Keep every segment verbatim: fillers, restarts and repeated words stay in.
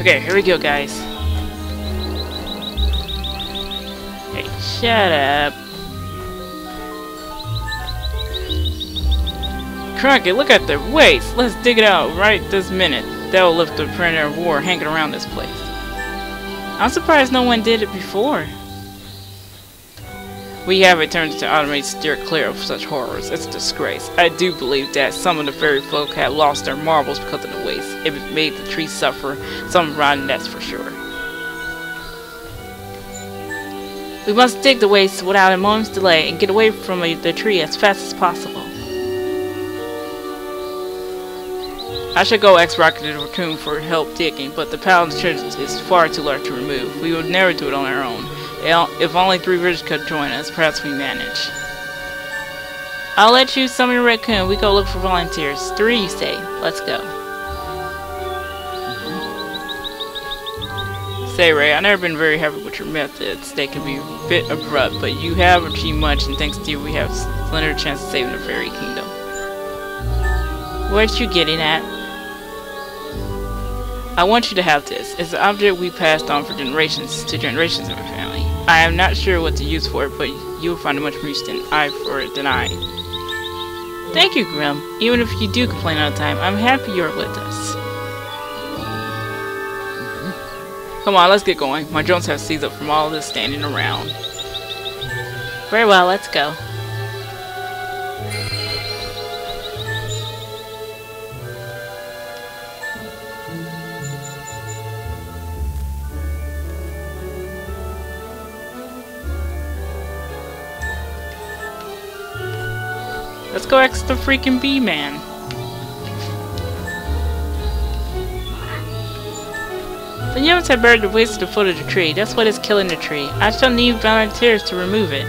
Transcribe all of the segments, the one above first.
Okay, here we go, guys. Hey, shut up. Crockett, look at their waste. Let's dig it out right this minute. That will lift the prisoner of war hanging around this place. I'm surprised no one did it before. We have returned to automate steer clear of such horrors. It's a disgrace. I do believe that some of the fairy folk have lost their marbles because of the waste. It made the trees suffer. Some rotten, that's for sure. We must dig the waste without a moment's delay and get away from the tree as fast as possible. I should go ex-rocket to the raccoon for help digging, but the pound is far too large to remove. We would never do it on our own. If only Three Rivers could join us, perhaps we manage. I'll let you summon a raccoon. We go look for volunteers. Three, you say. Let's go. Say, Ray, I've never been very happy with your methods. They can be a bit abrupt, but you have achieved much, and thanks to you, we have a slender chance of saving the fairy kingdom. What you getting at? I want you to have this. It's an object we passed on for generations to generations in my family. I am not sure what to use for it, but you will find it much more use than I for it than I. Thank you, Grim. Even if you do complain all the time, I'm happy you're with us. Mm-hmm. Come on, let's get going. My drones have seized up from all of this standing around. Very well, let's go. Let's go X the freaking bee man. The humans have buried the waste at the foot of the tree. That's what is killing the tree. I shall need volunteers to remove it.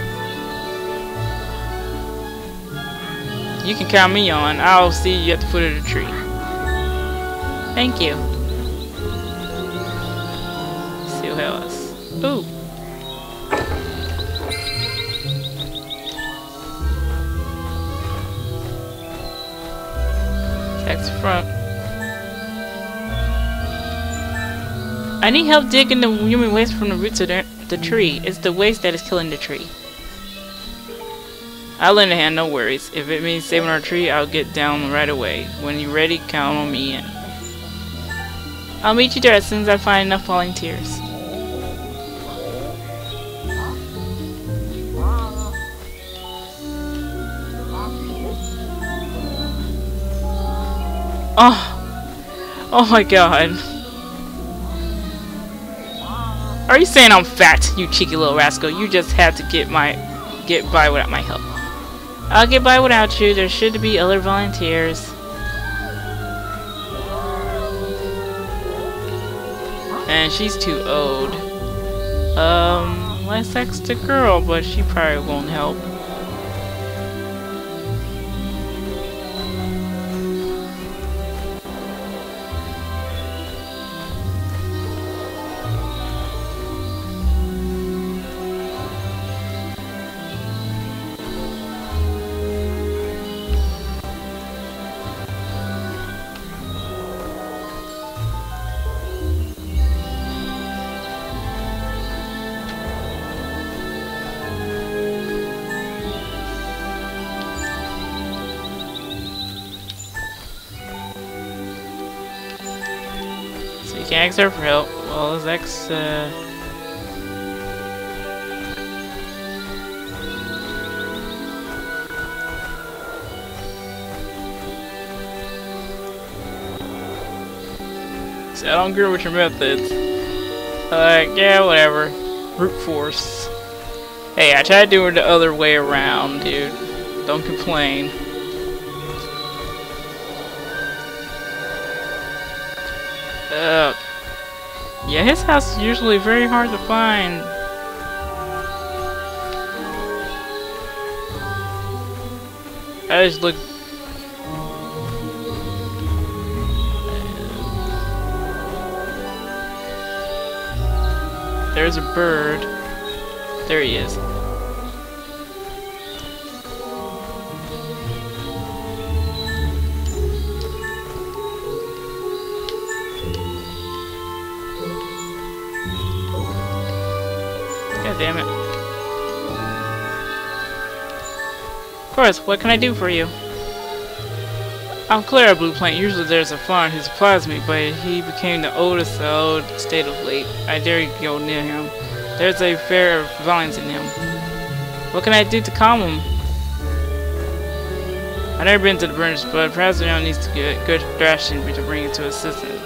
You can count me on. I'll see you at the foot of the tree. Thank you. Let's see who else. Ooh. Front. I need help digging the human waste from the roots of the, the tree. It's the waste that is killing the tree. I'll lend a hand, no worries. If it means saving our tree, I'll get down right away. When you're ready, count on me in. I'll meet you there as soon as I find enough volunteers. Oh, oh my god. Are you saying I'm fat, you cheeky little rascal? You just had to get my get by without my help. I'll get by without you. There should be other volunteers. And she's too old. Um, let's sex the girl, but she probably won't help. Can't ask her for help. Well, his ex, uh... See, I don't agree with your methods. Like, uh, yeah, whatever. Brute force. Hey, I tried doing it the other way around, dude. Don't complain. Uh, yeah, his house is usually very hard to find. I just look. There's a bird. There he is. damn it. Of course, what can I do for you? I'm Clara Blue Plant. Usually there's a farm who supplies me, but he became the oldest of the old state of late. I dare you go near him. There's a fair of violence in him. What can I do to calm him? I've never been to the branch, but perhaps the needs to get good thrashing to bring it to assistance.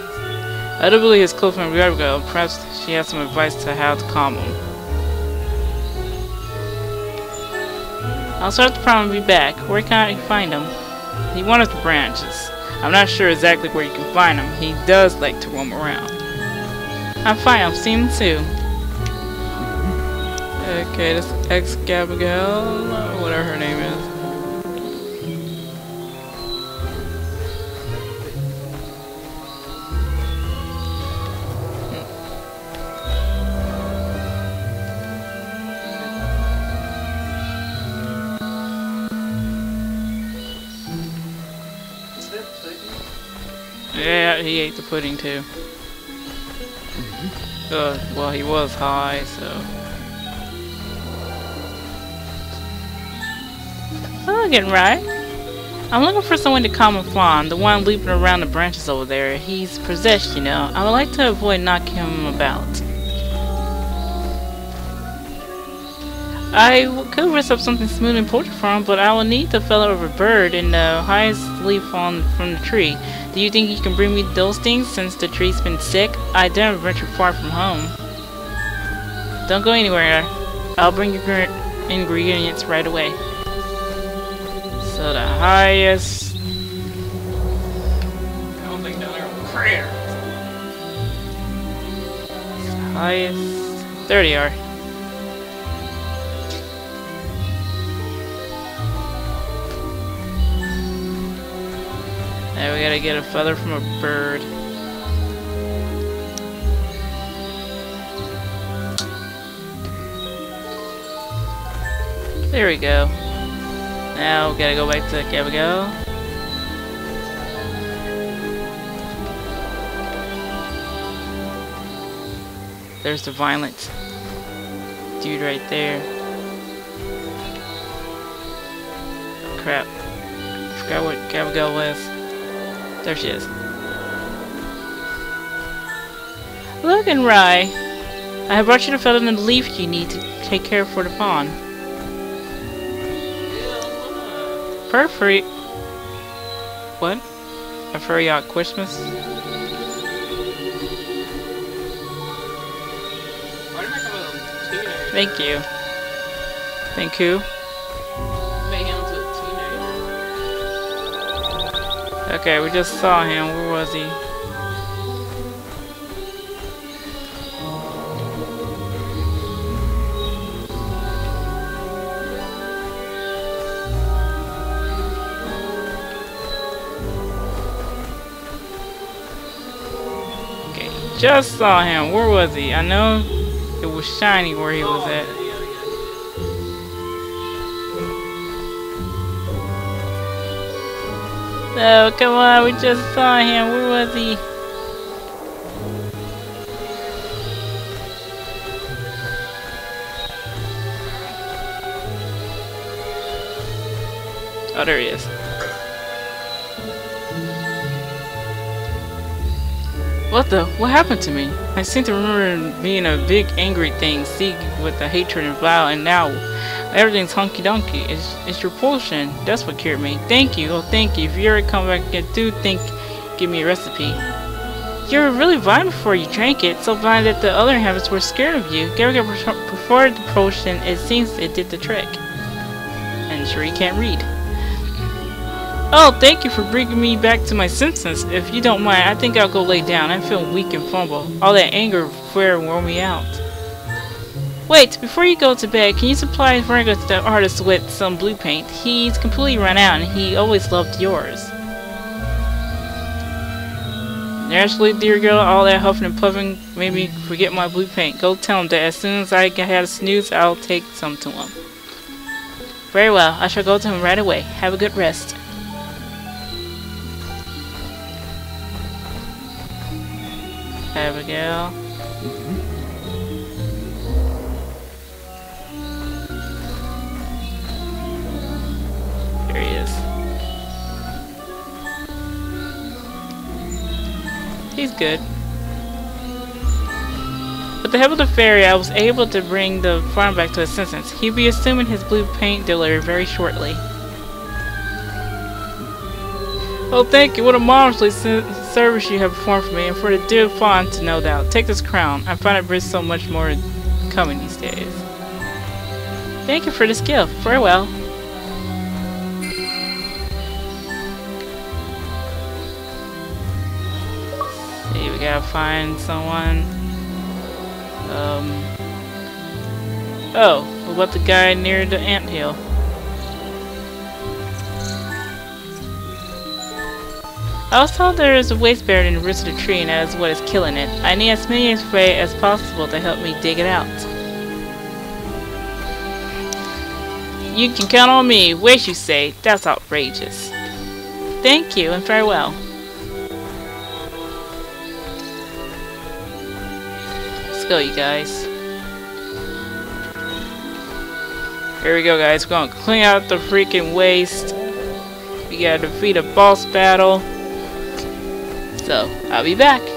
Notably, his close friend Gabriel, perhaps she has some advice to how to calm him. I'll start the problem and be back. Where can I find him? He wanders the branches. I'm not sure exactly where you can find him. He does like to roam around. I'm fine. I've seen him too. Okay, this ex Gabriel, whatever her name is. Yeah, he ate the pudding too. Uh, well, he was high, so. I'm getting right. I'm looking for someone to calm and fawn, the one leaping around the branches over there. He's possessed, you know. I would like to avoid knocking him about. I could risk up something smooth and poetry for him, but I will need the fellow of a bird in the highest leaf on from the tree. Do you think you can bring me those things since the tree's been sick? I don't venture far from home. Don't go anywhere. I'll bring your ingredients right away. So the highest. I don't think down there on prayer. Highest. There they are. Now we gotta get a feather from a bird. There we go. Now we gotta go back to Gabriel. There's the violent dude right there. Crap. Forgot what Gabriel was. There she is. Look, and Rye. I have brought you the feather and the leaf you need to take care for the fawn. Fur free. What? A furry out Christmas? Thank you. Thank you. Okay, we just saw him. Where was he? Just saw him. Where was he? I know it was shiny where he was at. No, come on. We just saw him. Where was he? Oh, there he is. What the? What happened to me? I seem to remember being a big angry thing, sick with the hatred and vile, and now everything's hunky-dunky. It's, it's your potion. That's what cured me. Thank you. Oh, thank you. If you ever come back again, do think, give me a recipe. You were really blind before you drank it, so blind that the other inhabitants were scared of you. Gabriel performed the potion. It seems it did the trick. And sure, you can't read. Oh, thank you for bringing me back to my senses. If you don't mind, I think I'll go lay down. I'm feeling weak and fumble. All that anger fear wore me out. Wait, before you go to bed, can you supply Franco to the artist with some blue paint? He's completely run out, and he always loved yours. Naturally, dear girl, all that huffing and puffing made me forget my blue paint. Go tell him that as soon as I had a snooze, I'll take some to him. Very well. I shall go to him right away. Have a good rest. Abigail. There he is. He's good. With the help of the fairy, I was able to bring the farm back to his senses. He'll be assuming his blue paint dealer very shortly. Oh, thank you. What a marvelously service you have performed for me, and for the dear fond, no doubt. Take this crown. I find it brings so much more coming these days. Thank you for this gift. Farewell. See, we gotta find someone. Um. Oh, what about the guy near the anthill? I was told there is a waste buried in the roots of the tree, and that is what is killing it. I need as many spray as possible to help me dig it out. You can count on me. Waste, you say? That's outrageous. Thank you, and farewell. Let's go, you guys. Here we go, guys. We're gonna clean out the freaking waste. We gotta defeat a boss battle. So, I'll be back.